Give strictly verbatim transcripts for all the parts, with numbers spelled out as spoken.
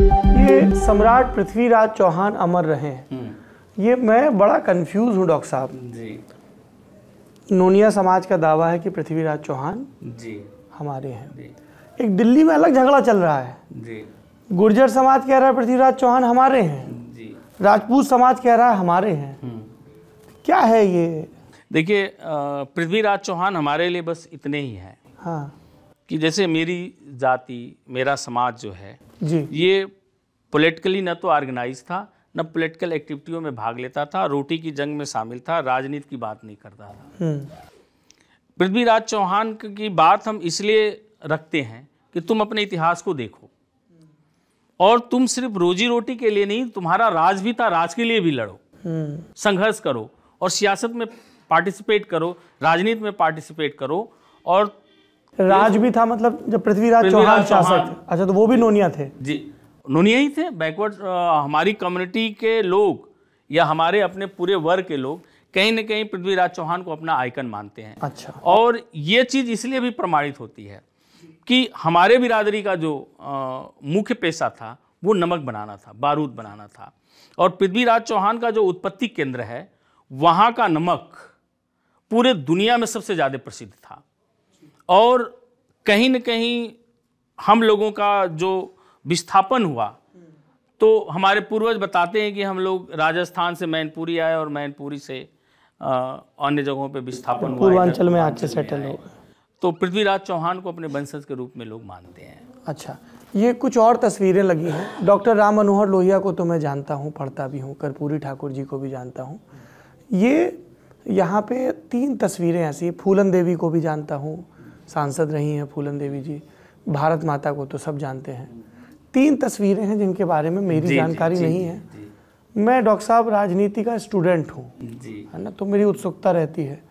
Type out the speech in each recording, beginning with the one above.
ये सम्राट पृथ्वीराज चौहान अमर रहे हैं, ये मैं बड़ा कंफ्यूज हूँ डॉक्टर साहब जी। नोनिया समाज का दावा है कि पृथ्वीराज चौहान जी हमारे हैं जी। एक दिल्ली में अलग झगड़ा चल रहा है जी। गुर्जर समाज कह रहा है पृथ्वीराज चौहान हमारे हैं जी। राजपूत समाज कह रहा है हमारे हैं, क्या है ये? देखिए पृथ्वीराज चौहान हमारे लिए बस इतने ही हैं हाँ। कि जैसे मेरी जाति मेरा समाज जो है जी, ये पॉलिटिकली न तो ऑर्गेनाइज था, न पॉलिटिकल एक्टिविटियों में भाग लेता था, रोटी की जंग में शामिल था, राजनीति की बात नहीं करता था। पृथ्वीराज चौहान की बात हम इसलिए रखते हैं कि तुम अपने इतिहास को देखो और तुम सिर्फ रोजी रोटी के लिए नहीं, तुम्हारा राज भी था, राज के लिए भी लड़ो, संघर्ष करो और सियासत में पार्टिसिपेट करो, राजनीति में पार्टिसिपेट करो। और राज भी था मतलब जब पृथ्वीराज चौहान शासक, अच्छा तो वो भी नोनिया थे जी, नोनिया ही थे। बैकवर्ड हमारी कम्युनिटी के लोग या हमारे अपने पूरे वर्ग के लोग कहीं ना कहीं पृथ्वीराज चौहान को अपना आइकन मानते हैं। अच्छा। और ये चीज़ इसलिए भी प्रमाणित होती है कि हमारे बिरादरी का जो मुख्य पेशा था वो नमक बनाना था, बारूद बनाना था, और पृथ्वीराज चौहान का जो उत्पत्ति केंद्र है वहाँ का नमक पूरे दुनिया में सबसे ज़्यादा प्रसिद्ध था। और कहीं न कहीं हम लोगों का जो विस्थापन हुआ तो हमारे पूर्वज बताते हैं कि हम लोग राजस्थान से मैनपुरी आए और मैनपुरी से अन्य जगहों पे विस्थापन हुआ, पूर्वांचल में आके सेटल हो। तो पृथ्वीराज चौहान को अपने वंशज के रूप में लोग मानते हैं। अच्छा, ये कुछ और तस्वीरें लगी हैं। डॉक्टर राम मनोहर लोहिया को तो मैं जानता हूँ, पढ़ता भी हूँ, कर्पूरी ठाकुर जी को भी जानता हूँ। ये यहाँ पे तीन तस्वीरें ऐसी, फूलन देवी को भी जानता हूँ, सांसद रही हैं फूलन देवी जी, भारत माता को तो सब जानते हैं। तीन तस्वीरें हैं जिनके बारे में मेरी जानकारी जी, नहीं जी, है जी। मैं डॉक्टर साहब राजनीति का स्टूडेंट हूँ है ना, तो मेरी उत्सुकता रहती है,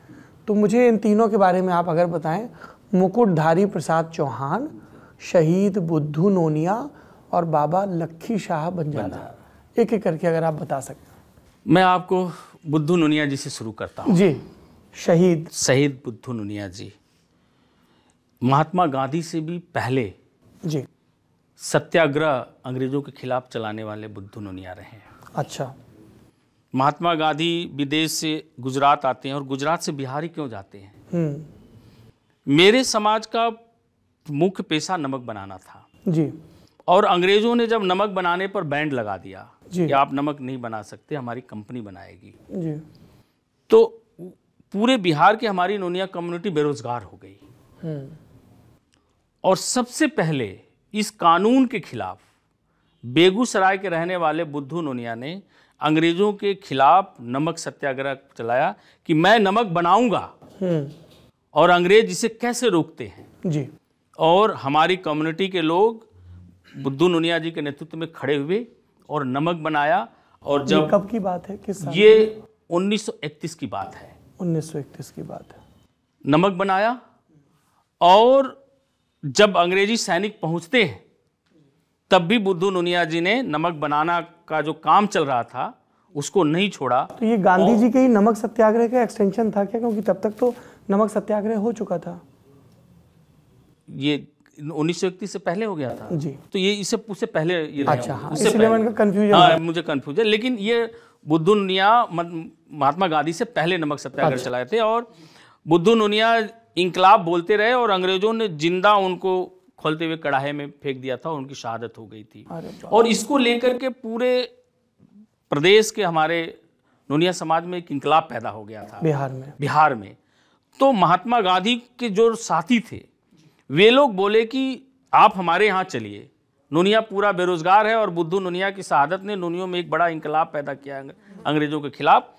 तो मुझे इन तीनों के बारे में आप अगर बताएं। मुकुटधारी प्रसाद चौहान, शहीद बुद्धू नोनिया और बाबा लखी शाह बंजारा, एक एक करके अगर आप बता सकते हैं। मैं आपको बुद्धू नोनिया जी से शुरू करता हूँ जी। शहीद शहीद बुद्धू नोनिया जी महात्मा गांधी से भी पहले जी सत्याग्रह अंग्रेजों के खिलाफ चलाने वाले बुद्धू नोनिया रहे हैं। अच्छा। महात्मा गांधी विदेश से गुजरात आते हैं और गुजरात से बिहार ही क्यों जाते हैं? मेरे समाज का मुख्य पेशा नमक बनाना था जी। और अंग्रेजों ने जब नमक बनाने पर बैन लगा दिया कि आप नमक नहीं बना सकते, हमारी कंपनी बनाएगी जी। तो पूरे बिहार के हमारी नोनिया कम्युनिटी बेरोजगार हो गई और सबसे पहले इस कानून के खिलाफ बेगूसराय के रहने वाले बुद्धू नोनिया ने अंग्रेजों के खिलाफ नमक सत्याग्रह चलाया कि मैं नमक बनाऊंगा और अंग्रेज इसे कैसे रोकते हैं जी। और हमारी कम्युनिटी के लोग बुद्धू नोनिया जी के नेतृत्व में खड़े हुए और नमक बनाया। और जब कब की बात है? किस साल? ये उन्नीस सौ इकतीस की बात है। उन्नीस सौ इकतीस की बात है। नमक बनाया और जब अंग्रेजी सैनिक पहुंचते हैं तब भी बुद्धू नोनिया जी ने नमक बनाना का जो काम चल रहा था उसको नहीं छोड़ा। तो ये गांधी जी के ही नमक सत्याग्रह का एक्सटेंशन था क्या? क्योंकि तब तक तो नमक सत्याग्रह हो चुका था, ये उन्नीस सौ इकतीस से पहले हो गया था जी। तो ये इससे उससे पहले ये अच्छा, हाँ, इससे पहले। कंफ्यूजन हाँ, मुझे कंफ्यूजन, लेकिन ये बुद्धू नोनिया महात्मा गांधी से पहले नमक सत्याग्रह चलाए थे और बुद्धू नोनिया इंकलाब बोलते रहे और अंग्रेजों ने जिंदा उनको खोलते हुए कड़ाहे में फेंक दिया था, उनकी शहादत हो गई थी। और इसको लेकर के पूरे प्रदेश के हमारे नोनिया समाज में एक इंकलाब पैदा हो गया था बिहार में। बिहार में तो महात्मा गांधी के जो साथी थे वे लोग बोले कि आप हमारे यहाँ चलिए, नोनिया पूरा बेरोजगार है और बुद्धू नोनिया की शहादत ने नोनियों में एक बड़ा इंकलाब पैदा किया अंग्रेजों के खिलाफ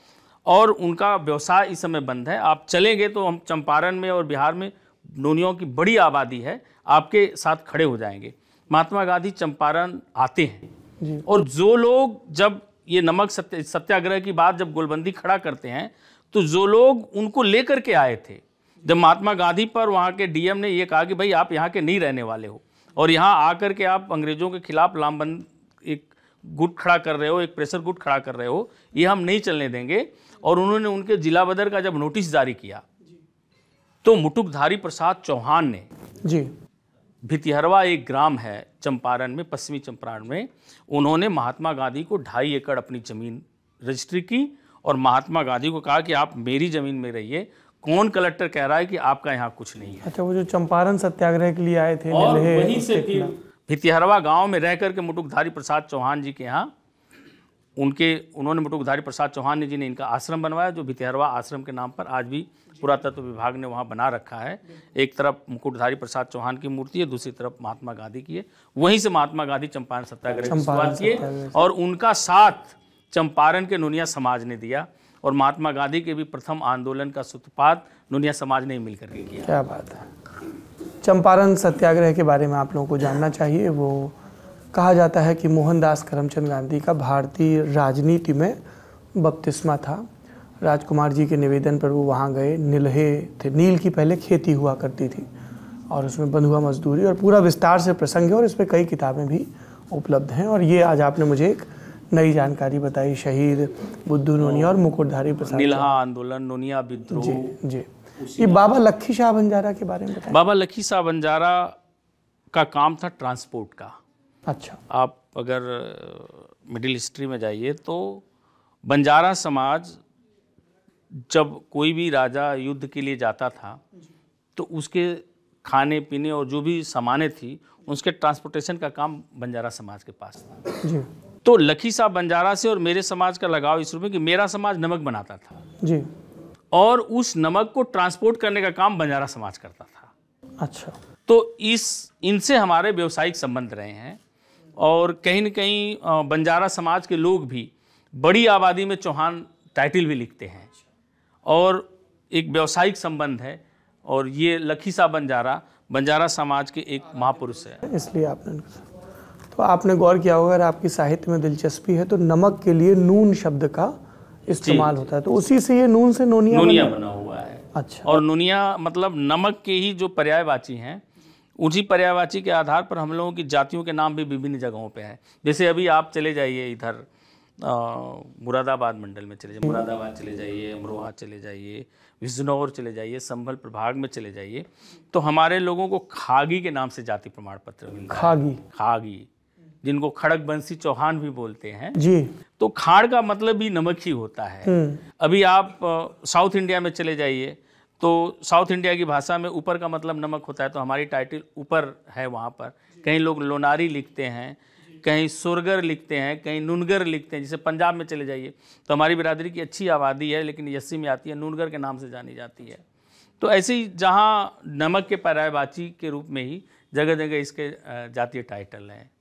और उनका व्यवसाय इस समय बंद है। आप चलेंगे तो हम चंपारण में और बिहार में नोनियों की बड़ी आबादी है, आपके साथ खड़े हो जाएंगे। महात्मा गांधी चंपारण आते हैं और जो लोग जब ये नमक सत्य सत्याग्रह की बात जब गोलबंदी खड़ा करते हैं तो जो लोग उनको लेकर के आए थे, जब महात्मा गांधी पर वहाँ के डीएम ने ये कहा कि भाई आप यहाँ के नहीं रहने वाले हो और यहाँ आकर के आप अंग्रेजों के खिलाफ लामबंद एक गुट खड़ा कर रहे हो, एक प्रेशर गुट खड़ा कर रहे हो, ये हम नहीं चलने देंगे। और उन्होंने उनके जिला बदर का जब नोटिस जारी किया तो मुकुटधारी प्रसाद चौहान ने जी भितिहरवा एक ग्राम है चंपारण में, पश्चिमी चंपारण में। उन्होंने महात्मा गांधी को ढाई एकड़ अपनी ज़मीन रजिस्ट्री की और महात्मा गांधी को कहा कि आप मेरी ज़मीन में रहिए, कौन कलेक्टर कह रहा है कि आपका यहाँ कुछ नहीं है। अच्छा, वो जो चंपारण सत्याग्रह के लिए आए थे और वहीं से भितिहरवा गांव में रह करके मुकुटधारी प्रसाद चौहान जी के यहाँ उनके उन्होंने मुकुटधारी प्रसाद चौहान जी ने इनका आश्रम बनवाया, जो भितिहरवा आश्रम के नाम पर आज भी पुरातत्व विभाग ने वहाँ बना रखा है। एक तरफ मुकुटधारी प्रसाद चौहान की मूर्ति है, दूसरी तरफ महात्मा गांधी की है। वहीं से महात्मा गांधी चंपारण सत्याग्रह की शुरुआत किए और उनका साथ चंपारण के नोनिया समाज ने दिया और महात्मा गांधी के भी प्रथम आंदोलन का सूत्रपात नोनिया समाज ने मिलकर के किया। क्या बात है। चंपारण सत्याग्रह के बारे में आप लोगों को जानना चाहिए। वो कहा जाता है कि मोहनदास करमचंद गांधी का भारतीय राजनीति में बपतिस्मा था। राजकुमार जी के निवेदन पर वो वहाँ गए। नीलहे थे, नील की पहले खेती हुआ करती थी और उसमें बंधुआ मजदूरी और पूरा विस्तार से प्रसंग है और इस पर कई किताबें भी उपलब्ध हैं। और ये आज आपने मुझे एक नई जानकारी बताई, शहीद बुद्धू नोनिया और मुकुटधारी प्रसाद नीलहा आंदोलन, नोनिया विद्रोह। जी जी, ये बाबा लखी शाह बंजारा के बारे में बताएं। बाबा लखी शाह बंजारा का काम था ट्रांसपोर्ट का। अच्छा, आप अगर मिडिल हिस्ट्री में जाइए तो बंजारा समाज जब कोई भी राजा युद्ध के लिए जाता था तो उसके खाने पीने और जो भी सामानें थी उसके ट्रांसपोर्टेशन का काम बंजारा समाज के पास था। जी। तो लखी साहब बंजारा से और मेरे समाज का लगाव इस रूप में कि मेरा समाज नमक बनाता था। जी। और उस नमक को ट्रांसपोर्ट करने का काम बंजारा समाज करता था। अच्छा। तो इस इनसे हमारे व्यावसायिक संबंध रहे हैं और कहीं न कहीं बंजारा समाज के लोग भी बड़ी आबादी में चौहान टाइटल भी लिखते हैं और एक व्यावसायिक संबंध है। और ये लखी शाह बंजारा बंजारा समाज के एक महापुरुष है, इसलिए आपने तो आपने गौर किया होगा। अगर आपकी साहित्य में दिलचस्पी है तो नमक के लिए नून शब्द का इस्तेमाल होता है, तो उसी से ये नून से नोनिया नोनिया बना, बना हुआ है। अच्छा। और नोनिया मतलब नमक के ही जो पर्यायवाची हैं, उसी पर्यायवाची के आधार पर हम लोगों की जातियों के नाम भी विभिन्न जगहों पे है। जैसे अभी आप चले जाइए इधर मुरादाबाद मंडल में चले जाइए, मुरादाबाद चले जाइए, अमरोहा चले जाइए, बिजनौर चले जाइए, संभल प्रभाग में चले जाइए तो हमारे लोगों को खागी के नाम से जाति प्रमाण पत्र मिलता है। खागी खागी जिनको खड़क बंसी चौहान भी बोलते हैं। जी। तो खाड़ का मतलब भी नमक ही होता है। अभी आप साउथ इंडिया में चले जाइए तो साउथ इंडिया की भाषा में ऊपर का मतलब नमक होता है, तो हमारी टाइटल ऊपर है वहाँ पर। कहीं लोग लोनारी लिखते हैं, कहीं सुरगर लिखते हैं, कहीं नूनगर लिखते हैं। जैसे पंजाब में चले जाइए तो हमारी बिरादरी की अच्छी आबादी है लेकिन यस्सी में आती है, नूनगर के नाम से जानी जाती है। तो ऐसे ही जहाँ नमक के पर्यायवाची के रूप में ही जगह जगह इसके जातीय टाइटल हैं।